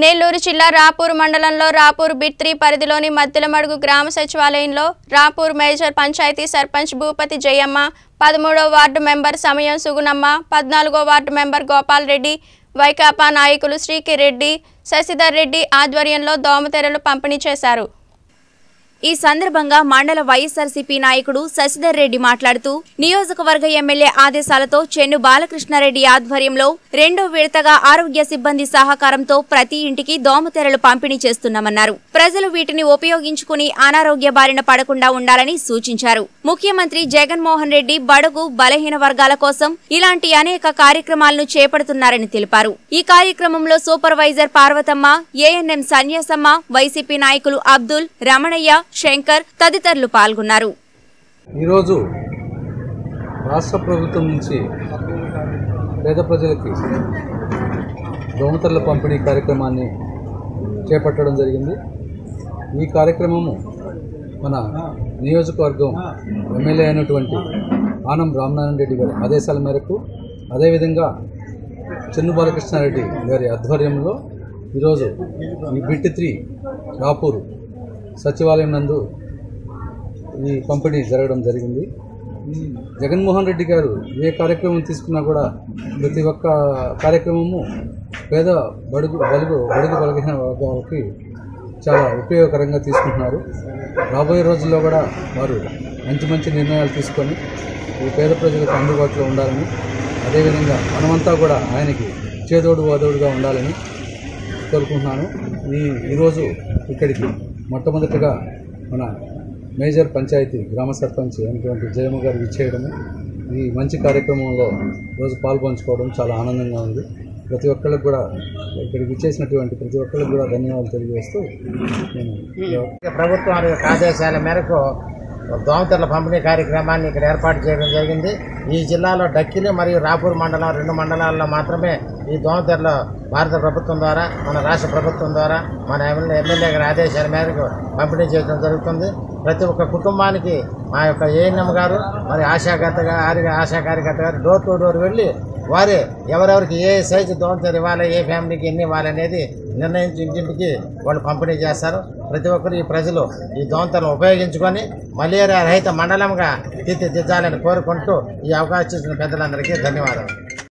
नेल्लोर जिला रापूर मंडलंलो रापूर बिट्री परिधिलोनी मद्दलमडुगु ग्राम सचिवालयंलो रापूर मेजर पंचायती सर्पंच भूपति जयम्म 13వ वार्ड मेंबर समयं सुगुणम्मा 14వ वार्ड मेंबर गोपाल रेड्डी वैकापा नायकुलु श्रीकी रेड्डी ससिधर रेड्डी आध्वर्यंलो दोमतेरलु पंपिणी चेशारु। ఈ సందర్భంగా మండల యాసరసీపీ నాయకుడు ససిధర్ రెడ్డి మాట్లాడుతూ నియోజకవర్గ ఎమ్మెల్యే ఆదేశాలతో చెన్ను బాలకృష్ణారెడ్డి ఆధ్వర్యంలో రెండో విడతగా ఆరోగ్య సిబ్బంది సహకారంతో ప్రతి ఇంటికి దోమతెరలు పంపిణీ చేస్తున్నామన్నారు। ప్రజలు వీటిని ఉపయోగించుకొని అనారోగ్య బారిన పడకుండా ఉండాలని సూచించారు। ముఖ్యమంత్రి జగన్మోహన్ రెడ్డి బడుగు బలహీన వర్గాల కోసం ఇలాంటి అనేక కార్యక్రమాలను చేపడుతున్నారని తెలిపారు। ఈ కార్యక్రమంలో supervisor Parvathamma, ANM Sanyasamma, YCP నాయకులు అబ్దుల్ రమణయ్య, శంకర్ తదితరులు పాల్గొన్నారు। ఈ రోజు రాష్ట్ర ప్రభుత్వం నుంచి పేద ప్రజలకు దోమతెరల పంపిణీ కార్యక్రమాన్ని చేపట్టడం జరిగింది। ఈ కార్యక్రమము మన నియోజకవర్గం ఎమ్మెల్యే అయినటువంటి ఆనం రామనారాయణన్ రెడ్డి గారి ఆదేశాల మేరకు, అదేవిధంగా చెన్ను బాలకృష్ణారెడ్డి గారి ఆధ్వర్యంలో ఈరోజు ఈ బిట్ 3 రాపూరు సచివాలయం నందు ఈ పంపిణీ జరగడం జరిగింది। జగన్మోహన్ రెడ్డి గారు ఏ కార్యక్రమం తీసుకున్నా కూడా ప్రతి ఒక్క కార్యక్రమము పేద బడుగు బలహీన వర్గాలకి చాలా ఉపయోగకరంగా తీసుకుంటున్నారు। రాబోయే రోజుల్లో కూడా వారు మంచి మంచి నిర్ణయాలు తీసుకొని ఈ పేద ప్రజలకు అందుబాటులో ఉండాలని, అదేవిధంగా మనమంతా కూడా ఆయనకి చేదోడు వాదోడుగా ఉండాలని కోరుకుంటున్నాను। ఈరోజు ఇక్కడికి మొట్టమొదటిగా మన మేజర్ పంచాయతీ గ్రామ సర్పంచ్ అయినటువంటి జయమ్మ గారు విచ్చేయడము, ఈ మంచి కార్యక్రమంలో రోజు పాల్పంచుకోవడం చాలా ఆనందంగా ఉంది। ప్రతి ఒక్కళ్ళకి కూడా ఇక్కడికి విచ్చేసినటువంటి ప్రతి ఒక్కళ్ళకి కూడా ధన్యవాదాలు తెలియజేస్తూ నేను ప్రభుత్వం ఆదేశాల మేరకు దోమతెరల పంపిణీ కార్యక్రమాన్ని ఇక్కడ ఏర్పాటు చేయడం జరిగింది। ఈ జిల్లాలో డక్కిలి మరియు రాపూర్ మండలం 2 మండలాల్లో మాత్రమే ఈ దోమతెరల భారత ప్రభుత్వం ద్వారా, మన రాష్ట్ర ప్రభుత్వం ద్వారా, మన ఎమ్మెల్యే గారి ఆదేశాల మేరకు పంపిణీ చేయడం జరుగుతుంది। ప్రతి ఒక్క కుటుంబానికి మా యొక్క ఏఎన్ఎం గారు మరి ఆశా కార్యకర్త గారు డోర్ టు డోర్ వెళ్ళి వారే ఎవరెవరికి ఏ సైజు దోమతెర ఇవ్వాలి, ఏ ఫ్యామిలీకి ఎన్ని ఇవ్వాలనేది నిర్ణయించి ఇంటింటికి వాళ్ళు పంపిణీ చేస్తారు। ప్రతి ఒక్కరు ఈ ప్రజలు ఈ దోమతెరను ఉపయోగించుకొని మలేరియా రహిత మండలంగా తీర్చిదిద్దాలని కోరుకుంటూ ఈ అవకాశం ఇచ్చిన పెద్దలందరికీ ధన్యవాదాలు।